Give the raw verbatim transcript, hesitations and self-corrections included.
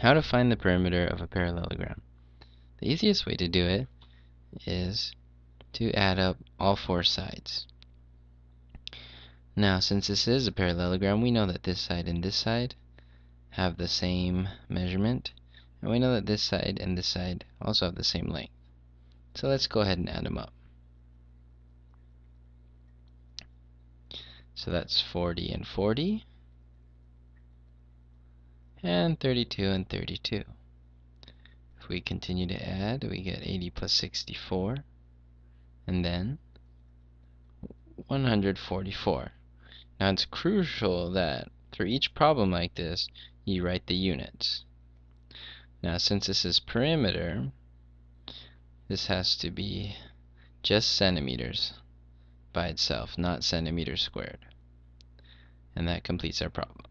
How to find the perimeter of a parallelogram. The easiest way to do it is to add up all four sides. Now, since this is a parallelogram, we know that this side and this side have the same measurement, and we know that this side and this side also have the same length. So let's go ahead and add them up. So that's forty and forty, and thirty-two and thirty-two. If we continue to add, we get eighty plus sixty-four, and then one hundred forty-four. Now it's crucial that for each problem like this, you write the units. Now, since this is perimeter, this has to be just centimeters by itself, not centimeters squared. And that completes our problem.